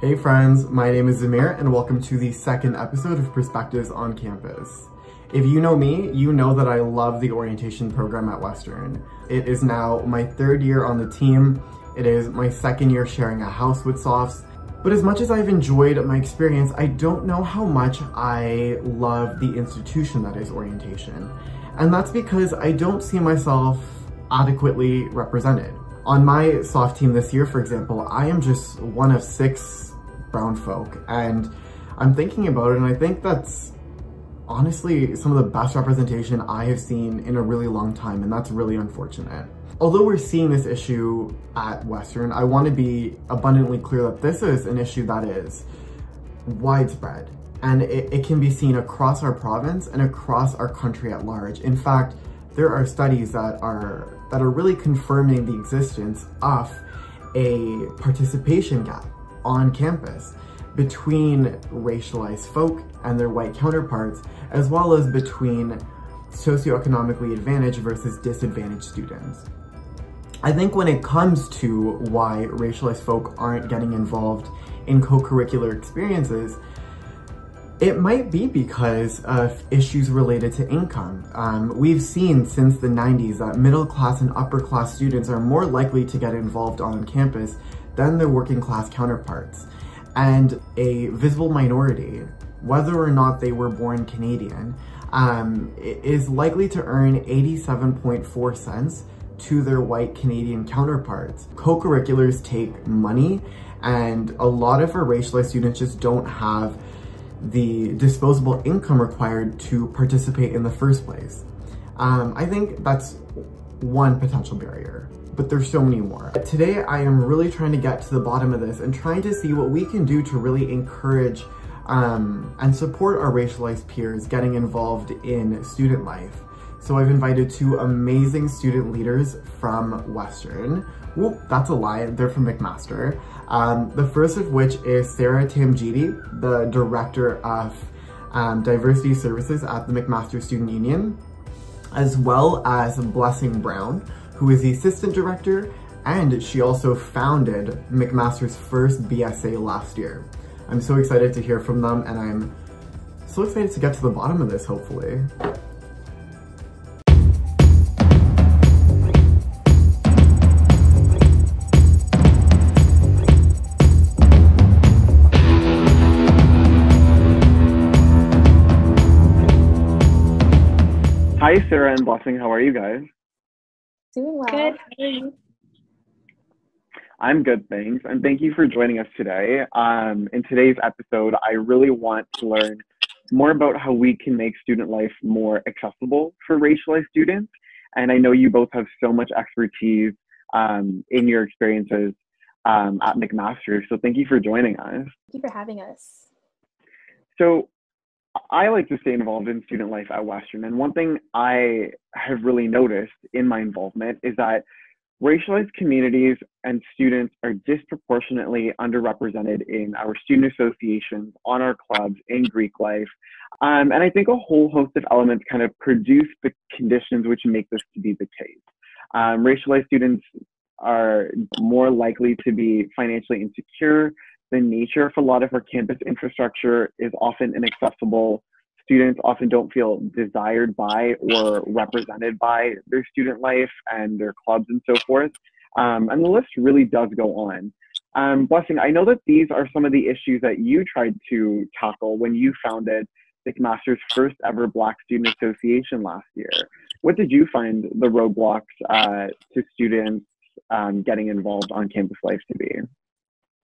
Hey friends, my name is Zamir and welcome to the second episode of Perspectives on Campus. If you know me, you know that I love the orientation program at Western. It is now my third year on the team, it is my second year sharing a house with SOFs, but as much as I've enjoyed my experience, I don't know how much I love the institution that is orientation. And that's because I don't see myself adequately represented. On my SOF team this year, for example, I am just one of six brown folk, and I'm thinking about it and I think that's honestly some of the best representation I have seen in a really long time, and that's really unfortunate. Although we're seeing this issue at Western, I want to be abundantly clear that this is an issue that is widespread, and it can be seen across our province and across our country at large. In fact, there are studies that are really confirming the existence of a participation gap on campus between racialized folk and their white counterparts, as well as between socioeconomically advantaged versus disadvantaged students. I think when it comes to why racialized folk aren't getting involved in co-curricular experiences, it might be because of issues related to income. We've seen since the 90s that middle class and upper class students are more likely to get involved on campus than their working class counterparts. And a visible minority, whether or not they were born Canadian, is likely to earn 87.4 cents to their white Canadian counterparts. Co-curriculars take money, and a lot of our racialized students just don't have the disposable income required to participate in the first place. I think that's one potential barrier, but there's so many more. Today, I am really trying to get to the bottom of this and trying to see what we can do to really encourage and support our racialized peers getting involved in student life. So I've invited two amazing student leaders from Western. Whoop, that's a lie, they're from McMaster. The first of which is Sara Tamjidi, the Director of Diversity Services at the McMaster Student Union, as well as Blessing Brown, who is the Assistant Director, and she also founded McMaster's first BSA last year. I'm so excited to hear from them, and I'm so excited to get to the bottom of this, hopefully. Hi, Sara and Blessing. How are you guys? Doing well. Good. Thanks. I'm good, thanks. And thank you for joining us today. In today's episode, I really want to learn more about how we can make student life more accessible for racialized students. And I know you both have so much expertise in your experiences at McMaster. So thank you for joining us. Thank you for having us. So, I like to stay involved in student life at Western, and one thing I have really noticed in my involvement is that racialized communities and students are disproportionately underrepresented in our student associations, on our clubs, in Greek life, and I think a whole host of elements kind of produce the conditions which make this to be the case. Racialized students are more likely to be financially insecure. The nature of a lot of our campus infrastructure is often inaccessible. Students often don't feel desired by or represented by their student life and their clubs and so forth. And the list really does go on. Blessing, I know that these are some of the issues that you tried to tackle when you founded McMaster's first ever Black Student Association last year. What did you find the roadblocks to students getting involved on campus life to be?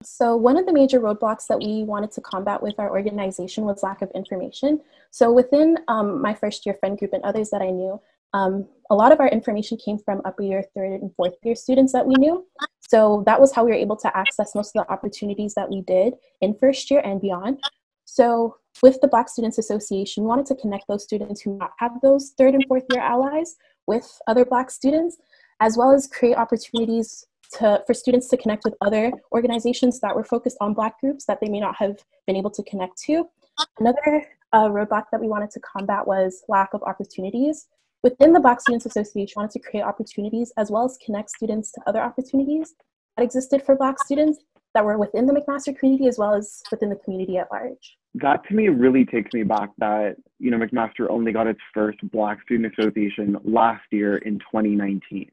So one of the major roadblocks that we wanted to combat with our organization was lack of information. So within my first year friend group and others that I knew, a lot of our information came from upper year, third and fourth year students that we knew. So that was how we were able to access most of the opportunities that we did in first year and beyond. So with the Black Students Association, we wanted to connect those students who not have those third and fourth year allies with other Black students, as well as create opportunities for students to connect with other organizations that were focused on Black groups that they may not have been able to connect to. Another roadblock that we wanted to combat was lack of opportunities. Within the Black Students Association, we wanted to create opportunities as well as connect students to other opportunities that existed for Black students, that were within the McMaster community as well as within the community at large. That to me really takes me back that, you know, McMaster only got its first Black Student Association last year in 2019.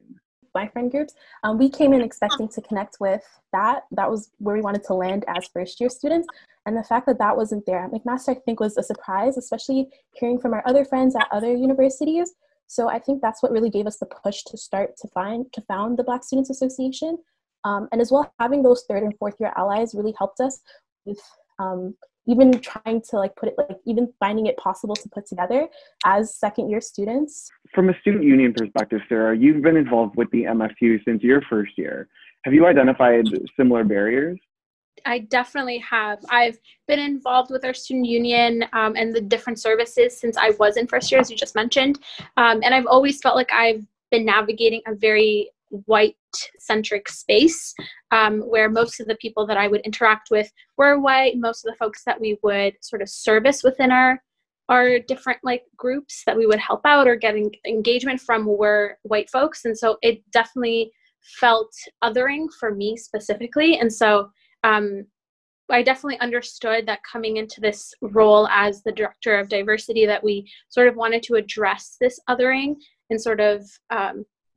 My friend groups, we came in expecting to connect with that. That was where we wanted to land as first year students. And the fact that that wasn't there at McMaster, I think, was a surprise, especially hearing from our other friends at other universities. So I think that's what really gave us the push to start to found the Black Students Association. And as well, having those third and fourth year allies really helped us with even trying to like put it, like even finding it possible to put together as second year students. From a student union perspective, Sara, you've been involved with the MSU since your first year. Have you identified similar barriers? I definitely have. I've been involved with our student union and the different services since I was in first year, as you just mentioned. And I've always felt like I've been navigating a very white-centric space where most of the people that I would interact with were white. Most of the folks that we would sort of service within our different like groups that we would help out or get engagement from were white folks. And so it definitely felt othering for me specifically. And so I definitely understood that coming into this role as the director of diversity that we sort of wanted to address this othering and sort of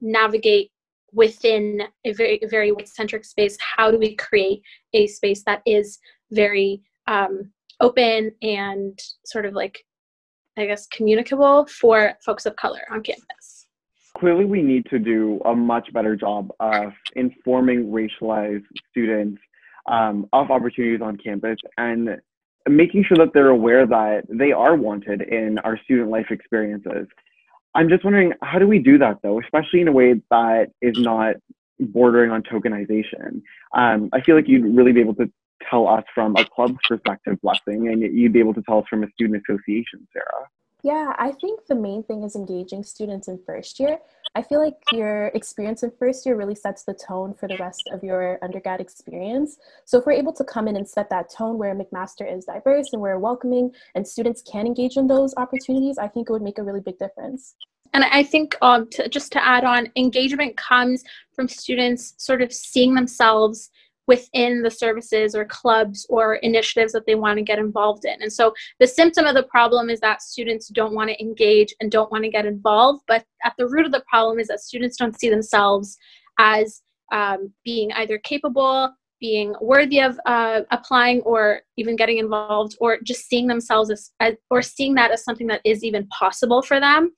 navigate within a very white-centric space. How do we create a space that is very open and sort of like, I guess, communicable for folks of color on campus? Clearly, we need to do a much better job of informing racialized students of opportunities on campus and making sure that they're aware that they are wanted in our student life experiences. I'm just wondering, how do we do that though, especially in a way that is not bordering on tokenization? I feel like you'd really be able to tell us from a club's perspective, Blessing, and you'd be able to tell us from a student association, Sara. Yeah, I think the main thing is engaging students in first year. I feel like your experience in first year really sets the tone for the rest of your undergrad experience. So if we're able to come in and set that tone where McMaster is diverse and we're welcoming and students can engage in those opportunities, I think it would make a really big difference. And I think just to add on, engagement comes from students sort of seeing themselves within the services or clubs or initiatives that they want to get involved in. And so the symptom of the problem is that students don't want to engage and don't want to get involved. But at the root of the problem is that students don't see themselves as being either capable, being worthy of applying or even getting involved, or just seeing themselves as or seeing that as something that is even possible for them.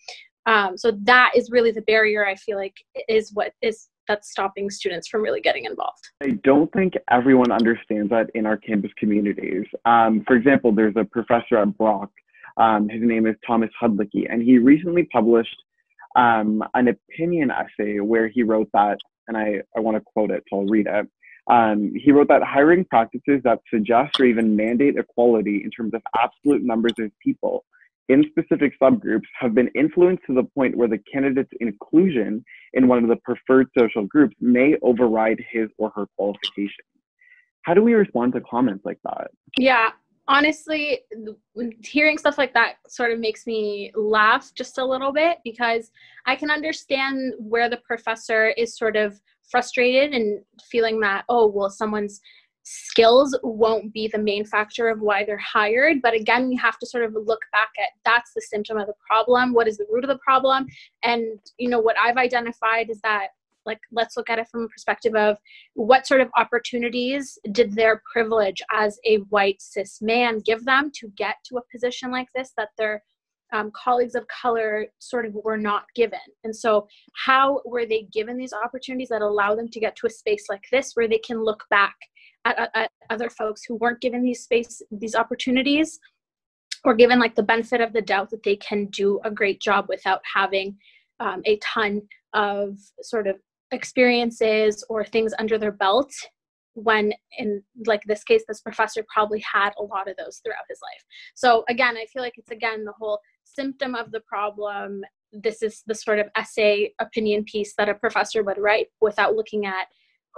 So that is really the barrier, I feel like, is what is that's stopping students from really getting involved. I don't think everyone understands that in our campus communities. For example, there's a professor at Brock, his name is Thomas Hudlicky, and he recently published an opinion essay where he wrote that, and I want to quote it, so I'll read it. He wrote that hiring practices that suggest or even mandate equality in terms of absolute numbers of people in specific subgroups have been influenced to the point where the candidate's inclusion in one of the preferred social groups may override his or her qualifications. How do we respond to comments like that? Yeah, honestly, hearing stuff like that sort of makes me laugh just a little bit, because I can understand where the professor is sort of frustrated and feeling that, oh, well, someone's skills won't be the main factor of why they're hired. But again, we have to sort of look back at that's the symptom of the problem. What is the root of the problem? And, you know, what I've identified is that, like, let's look at it from a perspective of what sort of opportunities did their privilege as a white cis man give them to get to a position like this that their colleagues of color sort of were not given. And so how were they given these opportunities that allow them to get to a space like this where they can look back at other folks who weren't given these opportunities, or given like the benefit of the doubt that they can do a great job without having a ton of sort of experiences or things under their belt, when in like this case, this professor probably had a lot of those throughout his life. So again, I feel like it's again the whole symptom of the problem. This is the sort of essay opinion piece that a professor would write without looking at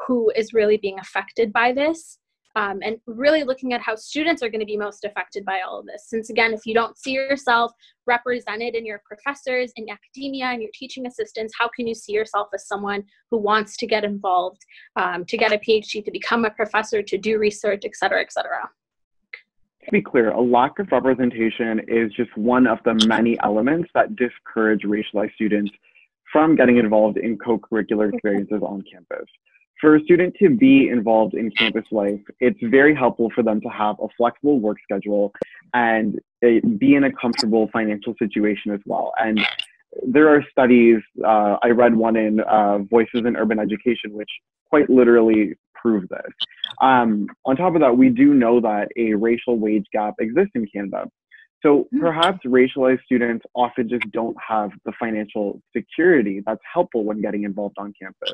who is really being affected by this. and really looking at how students are going to be most affected by all of this. Since again, if you don't see yourself represented in your professors, in academia, and your teaching assistants, how can you see yourself as someone who wants to get involved, to get a PhD, to become a professor, to do research, et cetera, et cetera? To be clear, a lack of representation is just one of the many elements that discourage racialized students from getting involved in co-curricular experiences on campus. For a student to be involved in campus life, it's very helpful for them to have a flexible work schedule and be in a comfortable financial situation as well. And there are studies, I read one in Voices in Urban Education, which quite literally prove this. On top of that, we do know that a racial wage gap exists in Canada. So perhaps racialized students often just don't have the financial security that's helpful when getting involved on campus.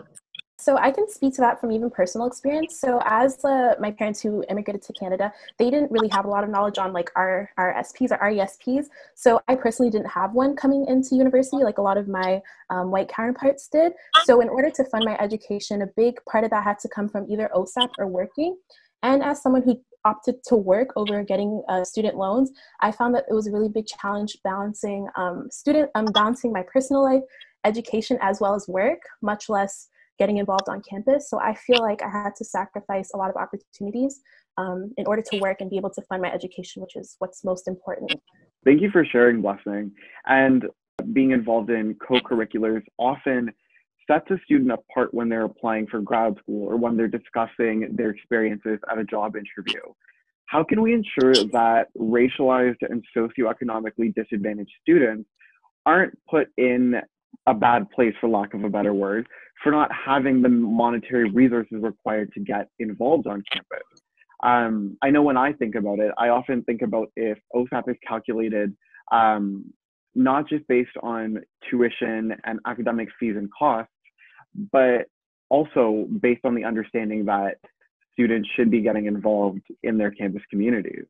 So I can speak to that from even personal experience. So as my parents who immigrated to Canada, they didn't really have a lot of knowledge on like RSPs or RESPs. So I personally didn't have one coming into university like a lot of my white counterparts did. So in order to fund my education, a big part of that had to come from either OSAP or working. And as someone who opted to work over getting student loans, I found that it was a really big challenge balancing balancing my personal life, education, as well as work, much less getting involved on campus. So I feel like I had to sacrifice a lot of opportunities in order to work and be able to fund my education, which is what's most important. Thank you for sharing, Blessing. And being involved in co-curriculars often sets a student apart when they're applying for grad school or when they're discussing their experiences at a job interview. How can we ensure that racialized and socioeconomically disadvantaged students aren't put in a bad place, for lack of a better word, for not having the monetary resources required to get involved on campus? I know when I think about it, I often think about if OSAP is calculated not just based on tuition and academic fees and costs, but also based on the understanding that students should be getting involved in their campus communities.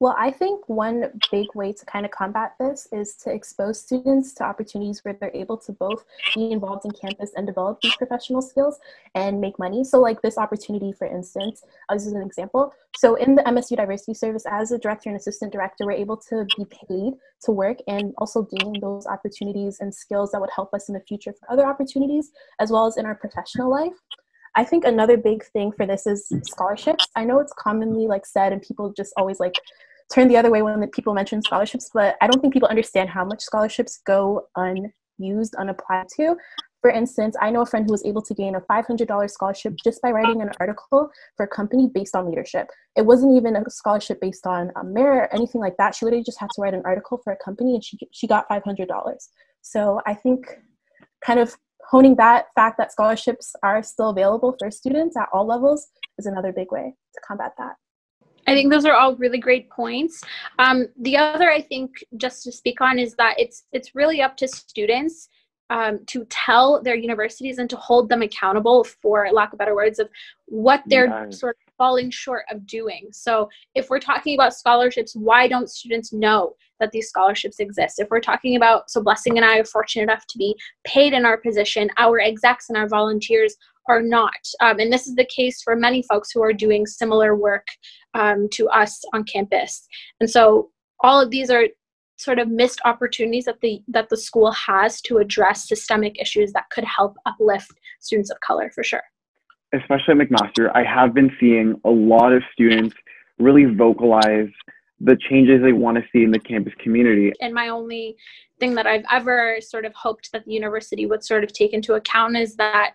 Well, I think one big way to kind of combat this is to expose students to opportunities where they're able to both be involved in campus and develop these professional skills and make money. So like this opportunity, for instance, as an example. So in the MSU Diversity Service, as a director and assistant director, we're able to be paid to work and also gain those opportunities and skills that would help us in the future for other opportunities, as well as in our professional life. I think another big thing for this is scholarships. I know it's commonly like said and people just always like turn the other way when people mention scholarships, but I don't think people understand how much scholarships go unused, unapplied to. For instance, I know a friend who was able to gain a $500 scholarship just by writing an article for a company based on leadership. It wasn't even a scholarship based on merit or anything like that. She literally just had to write an article for a company and she got $500. So I think kind of honing that fact that scholarships are still available for students at all levels is another big way to combat that. I think those are all really great points. The other, I think, just to speak on is that it's really up to students to tell their universities and to hold them accountable for lack of better words of what they're sort of falling short of doing. So if we're talking about scholarships, why don't students know that these scholarships exist? If we're talking about, so Blessing and I are fortunate enough to be paid in our position, our execs and our volunteers are not. And this is the case for many folks who are doing similar work to us on campus. And so all of these are sort of missed opportunities that the school has to address systemic issues that could help uplift students of color for sure. Especially at McMaster, I have been seeing a lot of students really vocalize the changes they want to see in the campus community. And my only thing that I've ever sort of hoped that the university would sort of take into account is that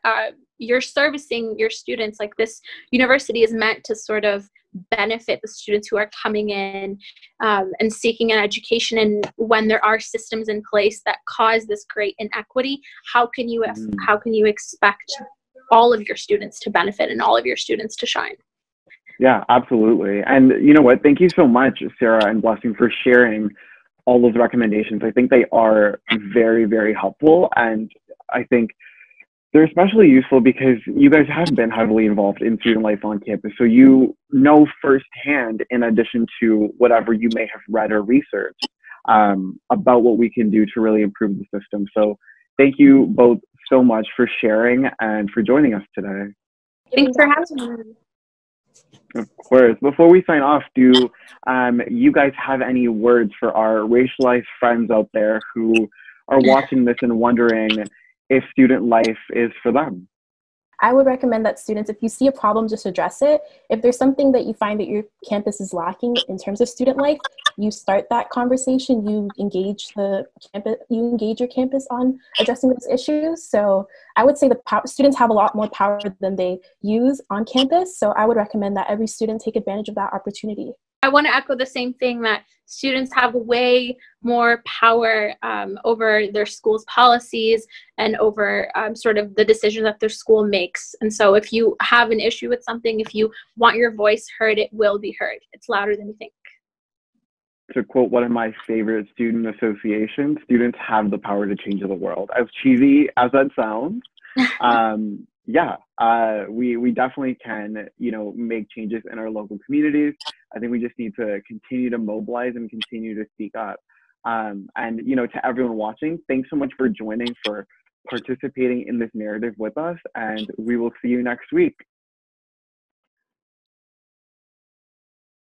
you're servicing your students. Like, this university is meant to sort of benefit the students who are coming in and seeking an education. And when there are systems in place that cause this great inequity, how can you expect all of your students to benefit and all of your students to shine? Yeah, absolutely. And you know what? Thank you so much, Sara and Blessing, for sharing all those recommendations. I think they are very, very helpful. And I think they're especially useful because you guys have been heavily involved in student life on campus. So you know firsthand, in addition to whatever you may have read or researched, about what we can do to really improve the system. So thank you both so much for sharing and for joining us today. Thanks for having me. Of course. Before we sign off, do you guys have any words for our racialized friends out there who are watching this and wondering if student life is for them? I would recommend that students, if you see a problem, just address it. If there's something that you find that your campus is lacking in terms of student life, you start that conversation, you engage the campus, you engage your campus on addressing those issues. So I would say the students have a lot more power than they use on campus. So I would recommend that every student take advantage of that opportunity. I want to echo the same thing, that students have way more power over their school's policies and over sort of the decision that their school makes. And so if you have an issue with something, if you want your voice heard, it will be heard. It's louder than you think. To quote one of my favorite student associations, students have the power to change the world. As cheesy as that sounds, yeah, we definitely can, you know, make changes in our local communities. I think we just need to continue to mobilize and continue to speak up. And, you know, to everyone watching, thanks so much for joining, for participating in this narrative with us, and we will see you next week.